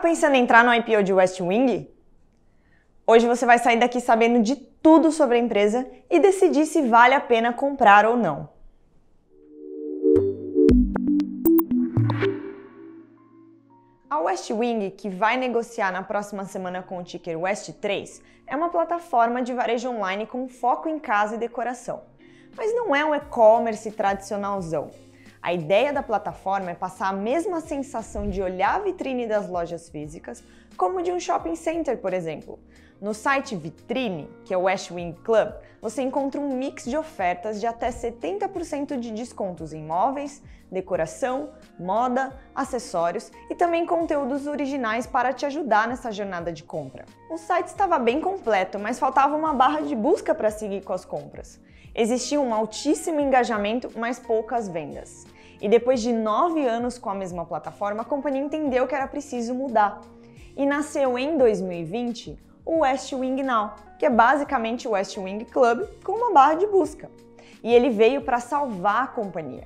pensando em entrar no IPO de Westwing? Hoje você vai sair daqui sabendo de tudo sobre a empresa e decidir se vale a pena comprar ou não. A Westwing, que vai negociar na próxima semana com o ticker WEST3, é uma plataforma de varejo online com foco em casa e decoração. Mas não é um e-commerce tradicionalzão. A ideia da plataforma é passar a mesma sensação de olhar a vitrine das lojas físicas como de um shopping center, por exemplo. No site Vitrine, que é o Westwing Club, você encontra um mix de ofertas de até 70% de descontos em móveis, decoração, moda, acessórios e também conteúdos originais para te ajudar nessa jornada de compra. O site estava bem completo, mas faltava uma barra de busca para seguir com as compras. Existia um altíssimo engajamento, mas poucas vendas. E depois de 9 anos com a mesma plataforma, a companhia entendeu que era preciso mudar. E nasceu em 2020 o Westwing Now, que é basicamente o Westwing Club com uma barra de busca. E ele veio para salvar a companhia.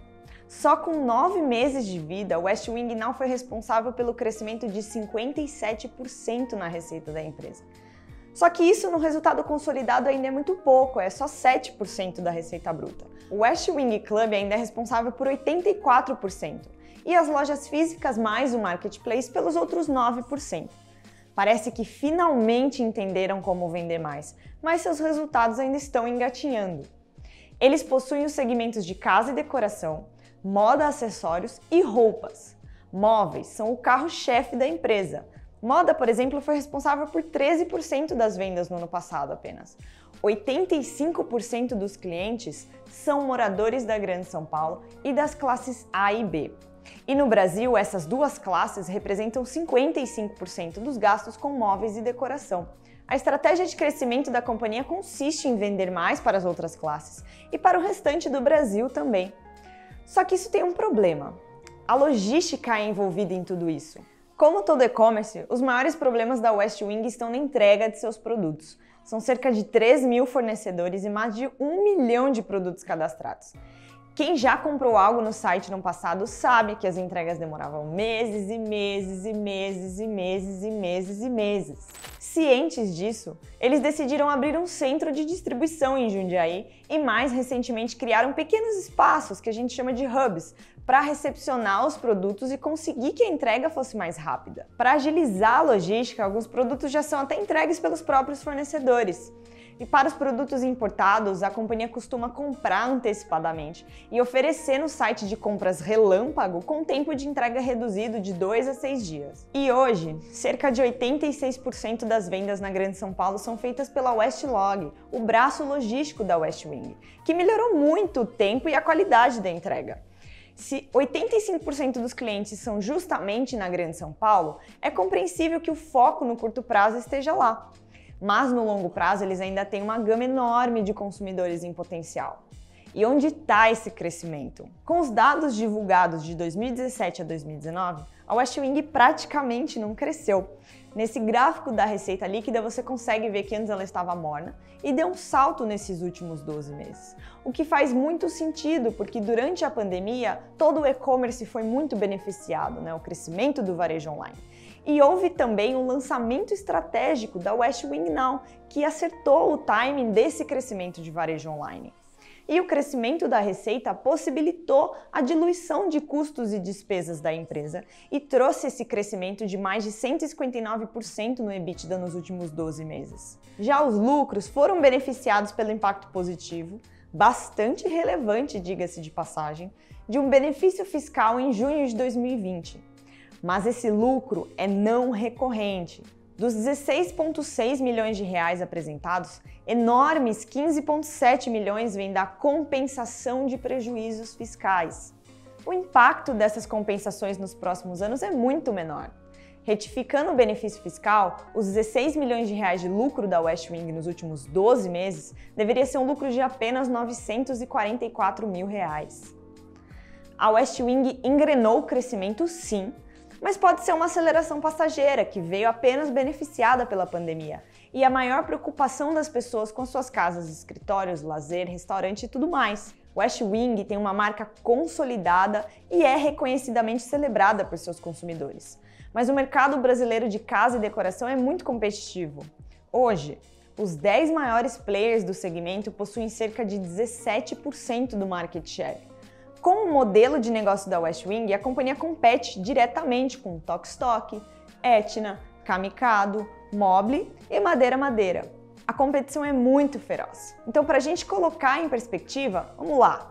Só com 9 meses de vida, o Westwing Now foi responsável pelo crescimento de 57% na receita da empresa. Só que isso no resultado consolidado ainda é muito pouco, é só 7% da receita bruta. O Westwing Club ainda é responsável por 84% e as lojas físicas mais o marketplace pelos outros 9%. Parece que finalmente entenderam como vender mais, mas seus resultados ainda estão engatinhando. Eles possuem os segmentos de casa e decoração, moda, acessórios e roupas. Móveis são o carro-chefe da empresa. Moda, por exemplo, foi responsável por 13% das vendas no ano passado apenas. 85% dos clientes são moradores da Grande São Paulo e das classes A e B. E no Brasil, essas duas classes representam 55% dos gastos com móveis e decoração. A estratégia de crescimento da companhia consiste em vender mais para as outras classes e para o restante do Brasil também. Só que isso tem um problema. A logística é envolvida em tudo isso. Como todo e-commerce, os maiores problemas da Westwing estão na entrega de seus produtos. São cerca de 3.000 fornecedores e mais de 1 milhão de produtos cadastrados. Quem já comprou algo no site no passado sabe que as entregas demoravam meses e meses e meses e meses e meses e meses. Cientes disso, eles decidiram abrir um centro de distribuição em Jundiaí e mais recentemente criaram pequenos espaços que a gente chama de hubs para recepcionar os produtos e conseguir que a entrega fosse mais rápida. Para agilizar a logística, alguns produtos já são até entregues pelos próprios fornecedores. E para os produtos importados, a companhia costuma comprar antecipadamente e oferecer no site de compras relâmpago com tempo de entrega reduzido de 2 a 6 dias. E hoje, cerca de 86% das vendas na Grande São Paulo são feitas pela Westlog, o braço logístico da Westwing, que melhorou muito o tempo e a qualidade da entrega. Se 85% dos clientes são justamente na Grande São Paulo, é compreensível que o foco no curto prazo esteja lá. Mas no longo prazo eles ainda têm uma gama enorme de consumidores em potencial. E onde está esse crescimento? Com os dados divulgados de 2017 a 2019, a Westwing praticamente não cresceu. Nesse gráfico da receita líquida você consegue ver que antes ela estava morna e deu um salto nesses últimos 12 meses. O que faz muito sentido, porque durante a pandemia todo o e-commerce foi muito beneficiado, né? O crescimento do varejo online. E houve também um lançamento estratégico da Westwing Now, que acertou o timing desse crescimento de varejo online. E o crescimento da receita possibilitou a diluição de custos e despesas da empresa e trouxe esse crescimento de mais de 159% no EBITDA nos últimos 12 meses. Já os lucros foram beneficiados pelo impacto positivo, bastante relevante, diga-se de passagem, de um benefício fiscal em junho de 2020. Mas esse lucro é não recorrente. Dos 16,6 milhões de reais apresentados, enormes 15,7 milhões vêm da compensação de prejuízos fiscais. O impacto dessas compensações nos próximos anos é muito menor. Retificando o benefício fiscal, os 16 milhões de reais de lucro da Westwing nos últimos 12 meses deveria ser um lucro de apenas 944 mil reais. A Westwing engrenou o crescimento sim, mas pode ser uma aceleração passageira, que veio apenas beneficiada pela pandemia. E a maior preocupação das pessoas com suas casas, escritórios, lazer, restaurante e tudo mais. Westwing tem uma marca consolidada e é reconhecidamente celebrada por seus consumidores. mas o mercado brasileiro de casa e decoração é muito competitivo. Hoje, os 10 maiores players do segmento possuem cerca de 17% do market share. Com o modelo de negócio da Westwing, a companhia compete diretamente com Tok&Stok, Etna, Camicado, Mobly e MadeiraMadeira. A competição é muito feroz. Então, para a gente colocar em perspectiva, vamos lá.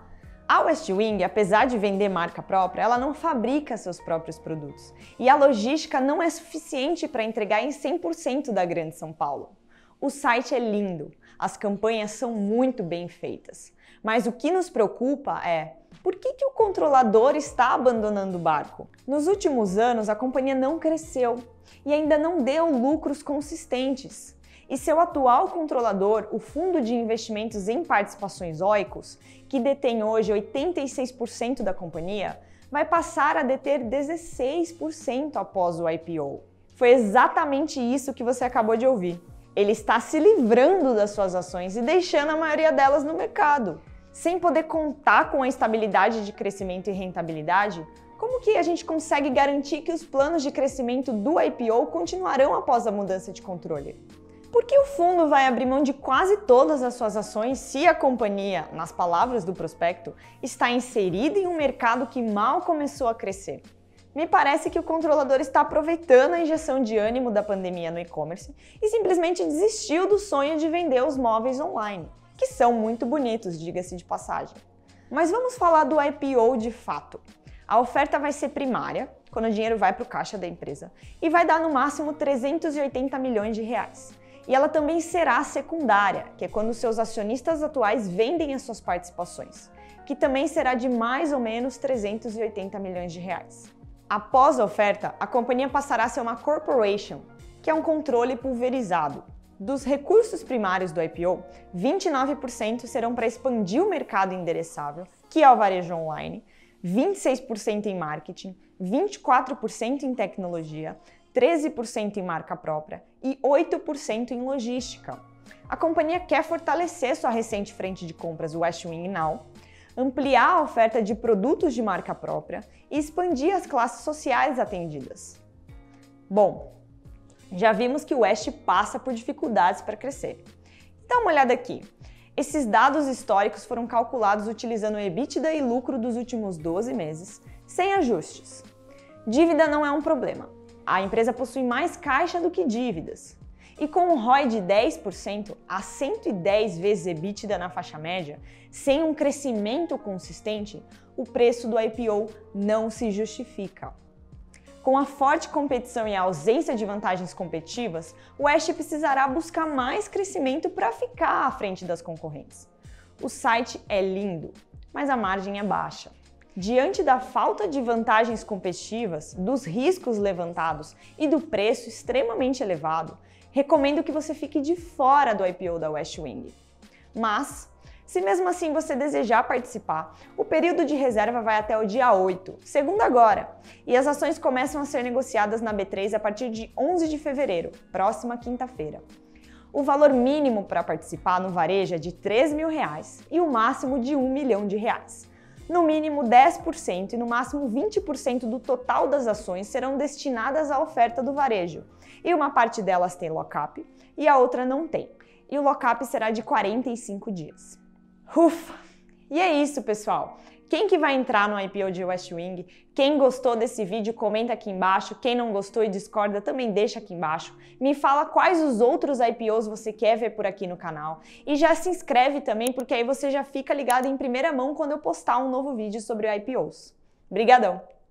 A Westwing, apesar de vender marca própria, ela não fabrica seus próprios produtos. E a logística não é suficiente para entregar em 100% da Grande São Paulo. O site é lindo, as campanhas são muito bem feitas. Mas o que nos preocupa é, por que o controlador está abandonando o barco? Nos últimos anos, a companhia não cresceu e ainda não deu lucros consistentes. E seu atual controlador, o Fundo de Investimentos em Participações OICOS, que detém hoje 86% da companhia, vai passar a deter 16% após o IPO. Foi exatamente isso que você acabou de ouvir. Ele está se livrando das suas ações e deixando a maioria delas no mercado. Sem poder contar com a estabilidade de crescimento e rentabilidade, como que a gente consegue garantir que os planos de crescimento do IPO continuarão após a mudança de controle? Por que o fundo vai abrir mão de quase todas as suas ações se a companhia, nas palavras do prospecto, está inserida em um mercado que mal começou a crescer? Me parece que o controlador está aproveitando a injeção de ânimo da pandemia no e-commerce e simplesmente desistiu do sonho de vender os móveis online, que são muito bonitos, diga-se de passagem. Mas vamos falar do IPO de fato. A oferta vai ser primária, quando o dinheiro vai para o caixa da empresa, e vai dar no máximo 380 milhões de reais. E ela também será secundária, que é quando seus acionistas atuais vendem as suas participações, que também será de mais ou menos 380 milhões de reais. Após a oferta, a companhia passará a ser uma corporation, que é um controle pulverizado. Dos recursos primários do IPO, 29% serão para expandir o mercado endereçável, que é o varejo online, 26% em marketing, 24% em tecnologia, 13% em marca própria e 8% em logística. A companhia quer fortalecer sua recente frente de compras Westwing Now, ampliar a oferta de produtos de marca própria e expandir as classes sociais atendidas. Bom, já vimos que o West passa por dificuldades para crescer. Dá uma olhada aqui. Esses dados históricos foram calculados utilizando o EBITDA e lucro dos últimos 12 meses, sem ajustes. Dívida não é um problema. A empresa possui mais caixa do que dívidas. E com um ROE de 10% a 110 vezes EBITDA na faixa média, sem um crescimento consistente, o preço do IPO não se justifica. Com a forte competição e a ausência de vantagens competitivas, o West precisará buscar mais crescimento para ficar à frente das concorrentes. O site é lindo, mas a margem é baixa. Diante da falta de vantagens competitivas, dos riscos levantados e do preço extremamente elevado, recomendo que você fique de fora do IPO da Westwing. Mas, se mesmo assim você desejar participar, o período de reserva vai até o dia 8, segunda agora, e as ações começam a ser negociadas na B3 a partir de 11 de fevereiro, próxima quinta-feira. O valor mínimo para participar no varejo é de R$3.000 e o máximo de R$1 milhão. No mínimo 10% e no máximo 20% do total das ações serão destinadas à oferta do varejo, e uma parte delas tem lock-up e a outra não tem, e o lock-up será de 45 dias. Ufa! E é isso, pessoal! Quem que vai entrar no IPO de Westwing? Quem gostou desse vídeo, comenta aqui embaixo. Quem não gostou e discorda, também deixa aqui embaixo. Me fala quais os outros IPOs você quer ver por aqui no canal. E já se inscreve também, porque aí você já fica ligado em primeira mão quando eu postar um novo vídeo sobre IPOs. Obrigadão!